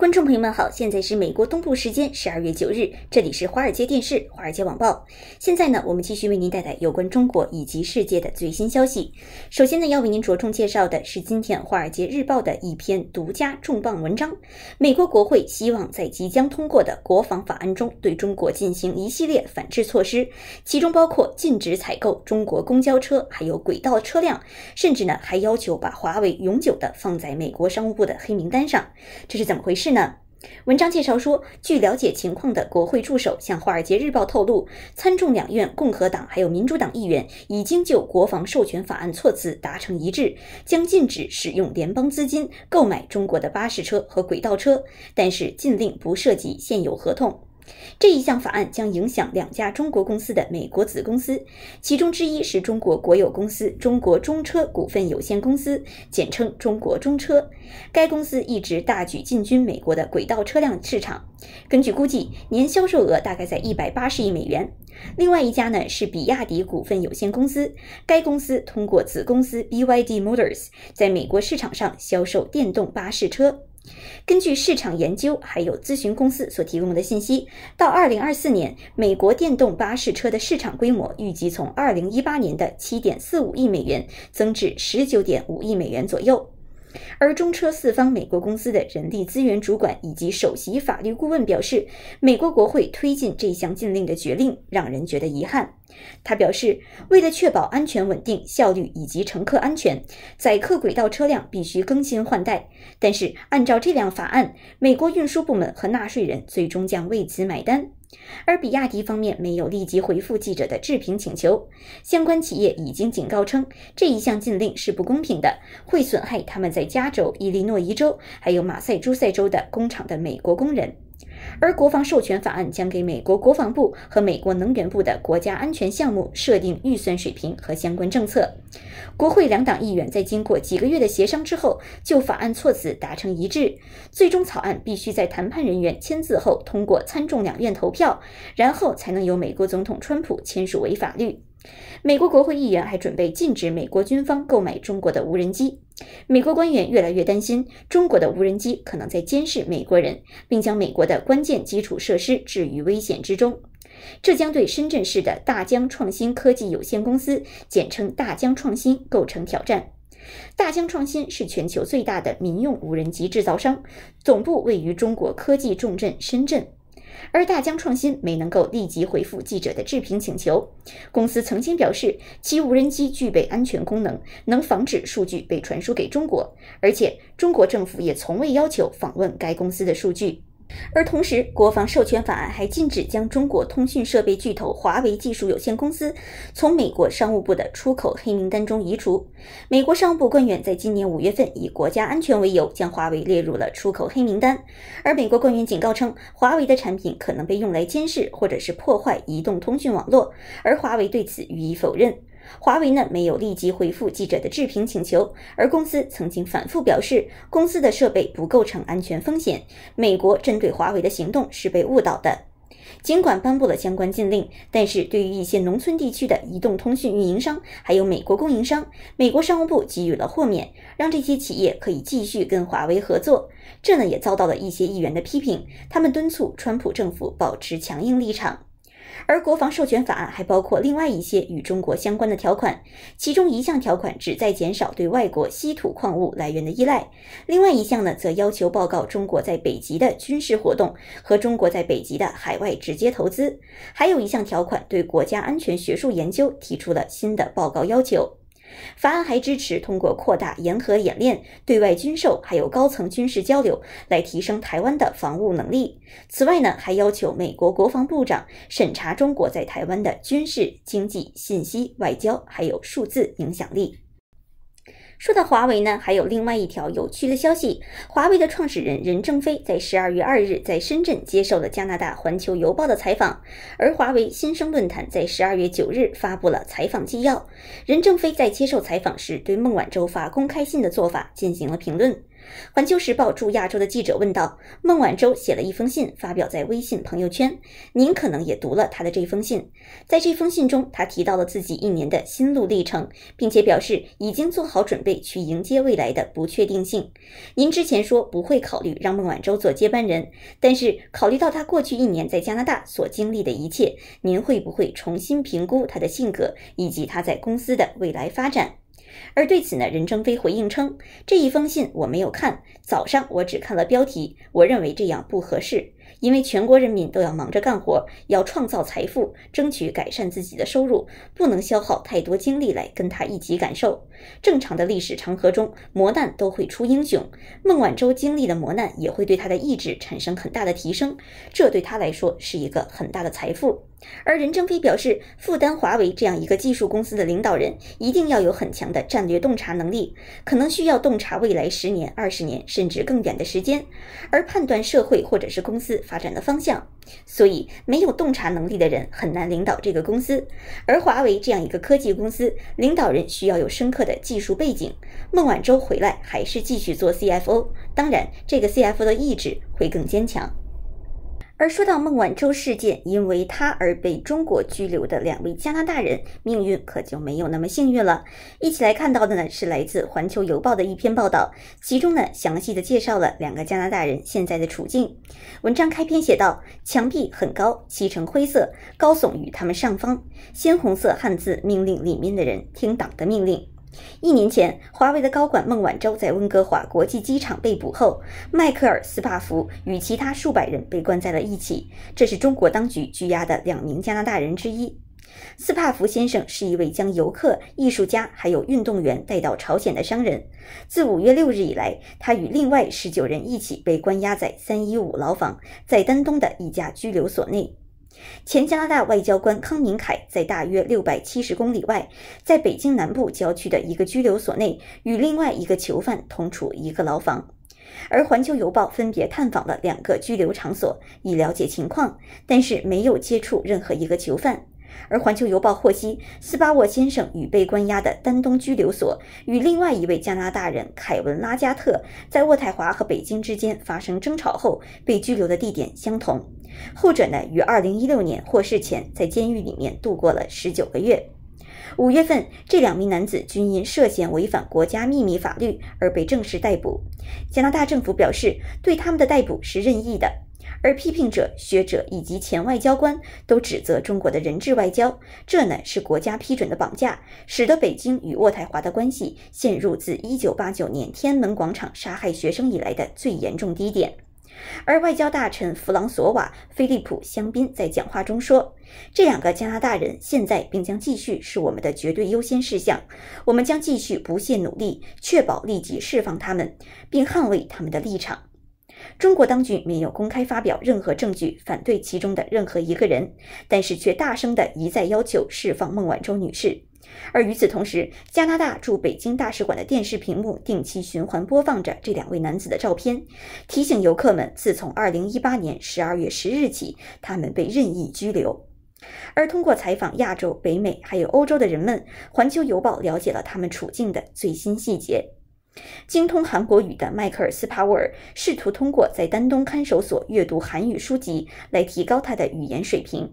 观众朋友们好，现在是美国东部时间12月9日，这里是华尔街电视、华尔街网报。现在呢，我们继续为您带来有关中国以及世界的最新消息。首先呢，要为您着重介绍的是今天《华尔街日报》的一篇独家重磅文章：美国国会希望在即将通过的国防法案中对中国进行一系列反制措施，其中包括禁止采购中国公交车还有轨道车辆，甚至呢还要求把华为永久的放在美国商务部的黑名单上。这是怎么回事呢？文章介绍说，据了解情况的国会助手向《华尔街日报》透露，参众两院共和党还有民主党议员已经就国防授权法案措辞达成一致，将禁止使用联邦资金购买中国的巴士车和轨道车，但是禁令不涉及现有合同。这一项法案将影响2家中国公司的美国子公司，其中之一是中国国有公司中国中车股份有限公司，简称中国中车。该公司一直大举进军美国的轨道车辆市场，根据估计，年销售额大概在180亿美元。另外一家呢是比亚迪股份有限公司，该公司通过子公司 BYD Motors 在美国市场上销售电动巴士车。根据市场研究还有咨询公司所提供的信息，到2024年，美国电动巴士车的市场规模预计从2018年的 7.45 亿美元增至 19.5 亿美元左右。而中车4方美国公司的人力资源主管以及首席法律顾问表示，美国国会推进这项禁令的决定让人觉得遗憾。他表示，为了确保安全稳定、效率以及乘客安全，载客轨道车辆必须更新换代。但是，按照这项法案，美国运输部门和纳税人最终将为此买单。而比亚迪方面没有立即回复记者的置评请求，相关企业已经警告称，这一项禁令是不公平的，会损害他们在加州、伊利诺伊州还有马赛诸塞州的工厂的美国工人。而国防授权法案将给美国国防部和美国能源部的国家安全项目设定预算水平和相关政策。国会2党议员在经过几个月的协商之后，就法案措辞达成一致，最终草案必须在谈判人员签字后通过参众两院投票，然后才能由美国总统川普签署为法律。美国国会议员还准备禁止美国军方购买中国的无人机。美国官员越来越担心，中国的无人机可能在监视美国人，并将美国的关键基础设施置于危险之中。这将对深圳市的大疆创新科技有限公司，简称大疆创新，构成挑战。大疆创新是全球最大的民用无人机制造商，总部位于中国科技重镇深圳。而大疆创新没能够立即回复记者的置评请求。公司曾经表示，其无人机具备安全功能，能防止数据被传输给中国，而且中国政府也从未要求访问该公司的数据。而同时，国防授权法案还禁止将中国通讯设备巨头华为技术有限公司从美国商务部的出口黑名单中移除。美国商务部官员在今年5月份以国家安全为由，将华为列入了出口黑名单。而美国官员警告称，华为的产品可能被用来监视或者是破坏移动通讯网络，而华为对此予以否认。华为呢没有立即回复记者的置评请求，而公司曾经反复表示，公司的设备不构成安全风险。美国针对华为的行动是被误导的。尽管颁布了相关禁令，但是对于一些农村地区的移动通讯运营商，还有美国供应商，美国商务部给予了豁免，让这些企业可以继续跟华为合作。这呢也遭到了一些议员的批评，他们敦促川普政府保持强硬立场。而国防授权法案还包括另外一些与中国相关的条款，其中一项条款旨在减少对外国稀土矿物来源的依赖，另外一项呢则要求报告中国在北极的军事活动和中国在北极的海外直接投资，还有一项条款对国家安全学术研究提出了新的报告要求。法案还支持通过扩大沿河演练、对外军售还有高层军事交流来提升台湾的防务能力。此外呢，还要求美国国防部长审查中国在台湾的军事、经济、信息、外交还有数字影响力。说到华为呢，还有另外一条有趣的消息。华为的创始人任正非在12月2日在深圳接受了加拿大《环球邮报》的采访，而华为新生论坛在12月9日发布了采访纪要。任正非在接受采访时对孟晚舟发公开信的做法进行了评论。环球时报驻亚洲的记者问道：“孟晚舟写了一封信，发表在微信朋友圈，您可能也读了她的这封信。在这封信中，她提到了自己一年的心路历程，并且表示已经做好准备去迎接未来的不确定性。您之前说不会考虑让孟晚舟做接班人，但是考虑到她过去一年在加拿大所经历的一切，您会不会重新评估她的性格以及她在公司的未来发展？”而对此呢，任正非回应称：“这一封信我没有看，早上我只看了标题，我认为这样不合适，因为全国人民都要忙着干活，要创造财富，争取改善自己的收入，不能消耗太多精力来跟他一起感受。正常的历史长河中，磨难都会出英雄，孟晚舟经历的磨难也会对他的意志产生很大的提升，这对他来说是一个很大的财富。”而任正非表示，负担华为这样一个技术公司的领导人，一定要有很强的战略洞察能力，可能需要洞察未来10年、20年甚至更远的时间，而判断社会或者是公司发展的方向。所以，没有洞察能力的人很难领导这个公司。而华为这样一个科技公司，领导人需要有深刻的技术背景。孟晚舟回来还是继续做 CFO， 当然，这个 CFO 的意志会更坚强。而说到孟晚舟事件，因为她而被中国拘留的2位加拿大人，命运可就没有那么幸运了。一起来看到的呢，是来自《环球邮报》的一篇报道，其中呢，详细的介绍了2个加拿大人现在的处境。文章开篇写道：“墙壁很高，漆成灰色，高耸于他们上方，鲜红色汉字命令里面的人听党的命令。”1年前，华为的高管孟晚舟在温哥华国际机场被捕后，迈克尔·斯帕福与其他数百人被关在了一起。这是中国当局拘押的2名加拿大人之一。斯帕福先生是一位将游客、艺术家还有运动员带到朝鲜的商人。自5月6日以来，他与另外19人一起被关押在315牢房，在丹东的一家拘留所内。前加拿大外交官康明凯在大约670公里外，在北京南部郊区的一个拘留所内，与另外一个囚犯同处一个牢房。而《环球邮报》分别探访了2个拘留场所，以了解情况，但是没有接触任何一个囚犯。而《环球邮报》获悉，斯巴沃先生与被关押的丹东拘留所与另外1位加拿大人凯文·拉加特在渥太华和北京之间发生争吵后被拘留的地点相同。后者呢，于2016年获释前在监狱里面度过了19个月。5月份，这2名男子均因涉嫌违反国家秘密法律而被正式逮捕。加拿大政府表示，对他们的逮捕是任意的。而批评者、学者以及前外交官都指责中国的人质外交，这呢是国家批准的绑架，使得北京与渥太华的关系陷入自1989年天安门广场杀害学生以来的最严重低点。而外交大臣弗朗索瓦·菲利普·香槟在讲话中说，这2个加拿大人现在并将继续是我们的绝对优先事项，我们将继续不懈努力，确保立即释放他们，并捍卫他们的立场。中国当局没有公开发表任何证据反对其中的任何一个人，但是却大声地一再要求释放孟晚舟女士。而与此同时，加拿大驻北京大使馆的电视屏幕定期循环播放着这2位男子的照片，提醒游客们，自从2018年12月10日起，他们被任意拘留。而通过采访亚洲、北美还有欧洲的人们，《环球邮报》了解了他们处境的最新细节。精通韩国语的迈克尔·斯帕沃尔试图通过在丹东看守所阅读韩语书籍来提高他的语言水平。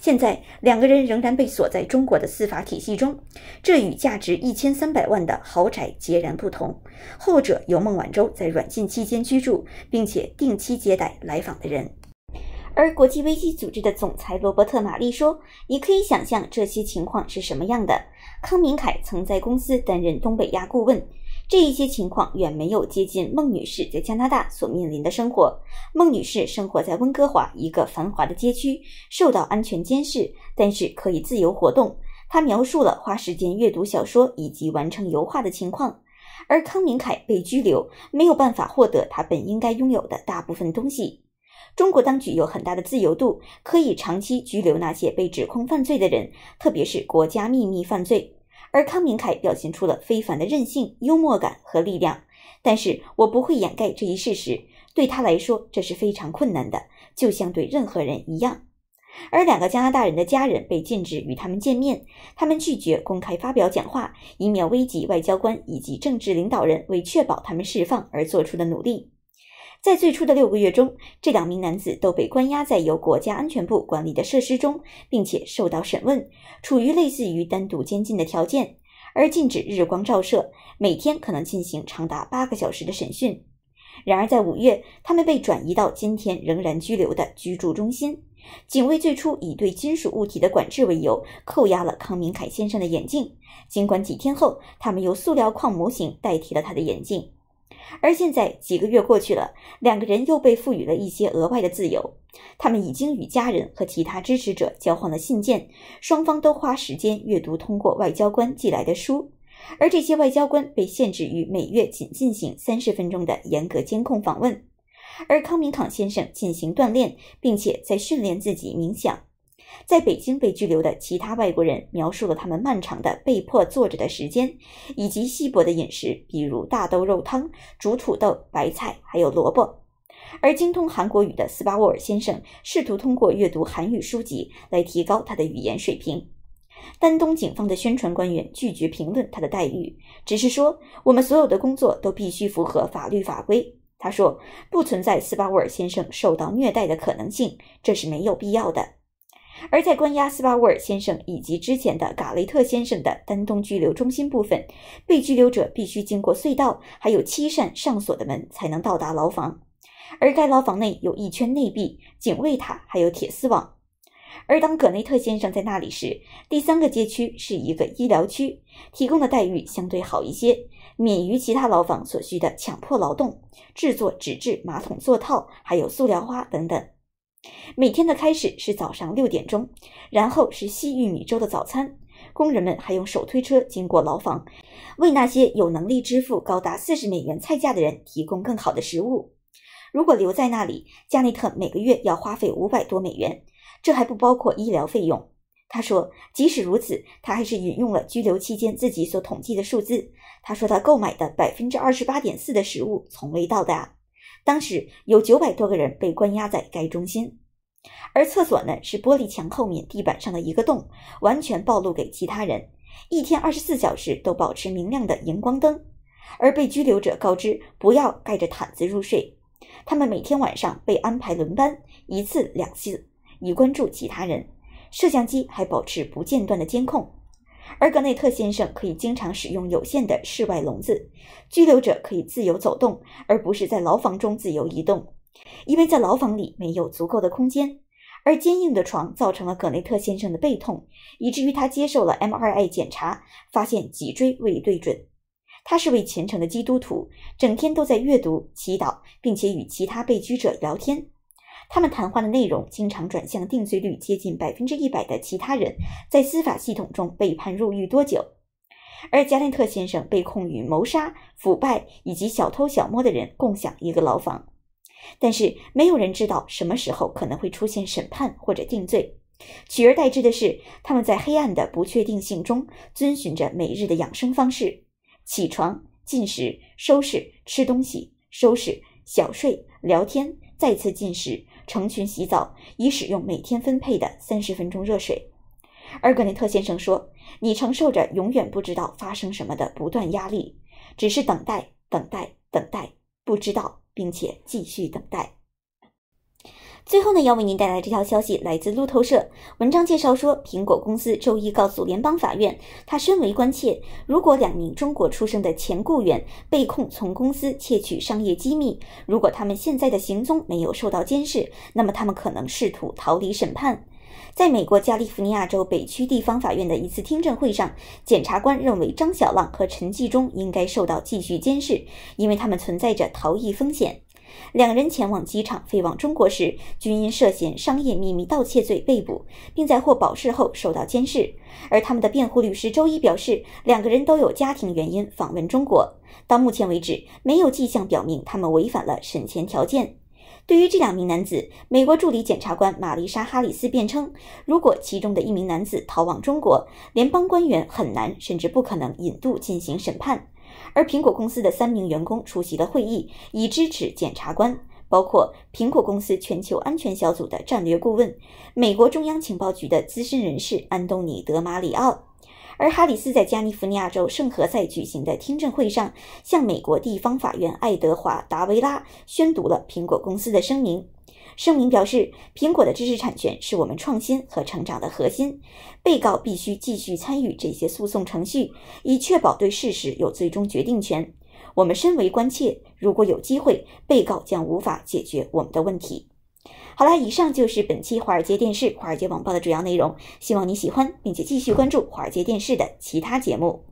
现在，2个人仍然被锁在中国的司法体系中，这与价值1300万的豪宅截然不同。后者由孟晚舟在软禁期间居住，并且定期接待来访的人。而国际危机组织的总裁罗伯特·马利说，你可以想象这些情况是什么样的。康明凯曾在公司担任东北亚顾问。这一些情况远没有接近孟女士在加拿大所面临的生活。孟女士生活在温哥华一个繁华的街区，受到安全监视，但是可以自由活动。她描述了花时间阅读小说以及完成油画的情况。而康明凯被拘留，没有办法获得他本应该拥有的大部分东西。中国当局有很大的自由度，可以长期拘留那些被指控犯罪的人，特别是国家秘密犯罪。而康明凯表现出了非凡的韧性、幽默感和力量，但是我不会掩盖这一事实，对他来说这是非常困难的，就像对任何人一样。而两个加拿大人的家人被禁止与他们见面，他们拒绝公开发表讲话，以免危及外交官以及政治领导人为确保他们释放而做出的努力。在最初的6个月中，这2名男子都被关押在由国家安全部管理的设施中，并且受到审问，处于类似于单独监禁的条件，而禁止日光照射，每天可能进行长达8个小时的审讯。然而在5月，他们被转移到今天仍然拘留的居住中心。警卫最初以对金属物体的管制为由，扣押了康明凯先生的眼镜，尽管几天后他们由塑料矿模型代替了他的眼镜。而现在几个月过去了，两个人又被赋予了一些额外的自由。他们已经与家人和其他支持者交换了信件，双方都花时间阅读通过外交官寄来的书。而这些外交官被限制于每月仅进行30分钟的严格监控访问。而康明凯先生进行锻炼，并且在训练自己冥想。在北京被拘留的其他外国人描述了他们漫长的被迫坐着的时间，以及稀薄的饮食，比如大豆肉汤、煮土豆、白菜还有萝卜。而精通韩国语的斯巴沃尔先生试图通过阅读韩语书籍来提高他的语言水平。丹东警方的宣传官员拒绝评论他的待遇，只是说我们所有的工作都必须符合法律法规。他说不存在斯巴沃尔先生受到虐待的可能性，这是没有必要的。而在关押斯巴沃尔先生以及之前的嘎雷特先生的丹东拘留中心部分，被拘留者必须经过隧道，还有7扇上锁的门才能到达牢房。而该牢房内有一圈内壁、警卫塔还有铁丝网。而当葛内特先生在那里时，第3个街区是一个医疗区，提供的待遇相对好一些，免于其他牢房所需的强迫劳动、制作纸质马桶座套还有塑料花等等。每天的开始是早上6点钟，然后是细玉米粥的早餐。工人们还用手推车经过牢房，为那些有能力支付高达40美元菜价的人提供更好的食物。如果留在那里，加内特每个月要花费500多美元，这还不包括医疗费用。他说即使如此，他还是引用了拘留期间自己所统计的数字。他说他购买的 28.4% 的食物从未到达。当时有900多个人被关押在该中心。而厕所呢，是玻璃墙后面地板上的一个洞，完全暴露给其他人，一天24小时都保持明亮的荧光灯。而被拘留者告知不要盖着毯子入睡，他们每天晚上被安排轮班，1次2次，以关注其他人。摄像机还保持不间断的监控。而格内特先生可以经常使用有限的室外笼子，拘留者可以自由走动，而不是在牢房中自由移动，因为在牢房里没有足够的空间。而坚硬的床造成了格内特先生的背痛，以至于他接受了 MRI 检查，发现脊椎未对准。他是位虔诚的基督徒，整天都在阅读、祈祷，并且与其他被拘者聊天。他们谈话的内容经常转向定罪率接近 100% 的其他人在司法系统中被判入狱多久。而加内特先生被控与谋杀、腐败以及小偷小摸的人共享一个牢房，但是没有人知道什么时候可能会出现审判或者定罪。取而代之的是，他们在黑暗的不确定性中遵循着每日的养生方式：起床、进食、收拾、吃东西、收拾、小睡、聊天、再次进食、成群洗澡，以使用每天分配的30分钟热水。而格内特先生说，你承受着永远不知道发生什么的不断压力，只是等待、等待、等待，不知道，并且继续等待。最后呢，要为您带来这条消息，来自路透社。文章介绍说，苹果公司周一告诉联邦法院，他深为关切，如果2名中国出生的前雇员被控从公司窃取商业机密，如果他们现在的行踪没有受到监视，那么他们可能试图逃离审判。在美国加利福尼亚州北区地方法院的一次听证会上，检察官认为张小浪和陈继忠应该受到继续监视，因为他们存在着逃逸风险。2人前往机场飞往中国时，均因涉嫌商业秘密盗窃罪被捕，并在获保释后受到监视。而他们的辩护律师周一表示，2人都有家庭原因访问中国，到目前为止没有迹象表明他们违反了审前条件。对于这2名男子，美国助理检察官玛丽莎·哈里斯辩称，如果其中的1名男子逃往中国，联邦官员很难甚至不可能引渡进行审判。而苹果公司的3名员工出席了会议，以支持检察官，包括苹果公司全球安全小组的战略顾问、美国中央情报局的资深人士安东尼·德马里奥。而哈里斯在加利福尼亚州圣何塞举行的听证会上，向美国地方法院爱德华·达维拉宣读了苹果公司的声明。声明表示，苹果的知识产权是我们创新和成长的核心。被告必须继续参与这些诉讼程序，以确保对事实有最终决定权。我们深为关切，如果有机会，被告将无法解决我们的问题。好啦，以上就是本期华尔街电视、华尔街晚报的主要内容，希望你喜欢，并且继续关注华尔街电视的其他节目。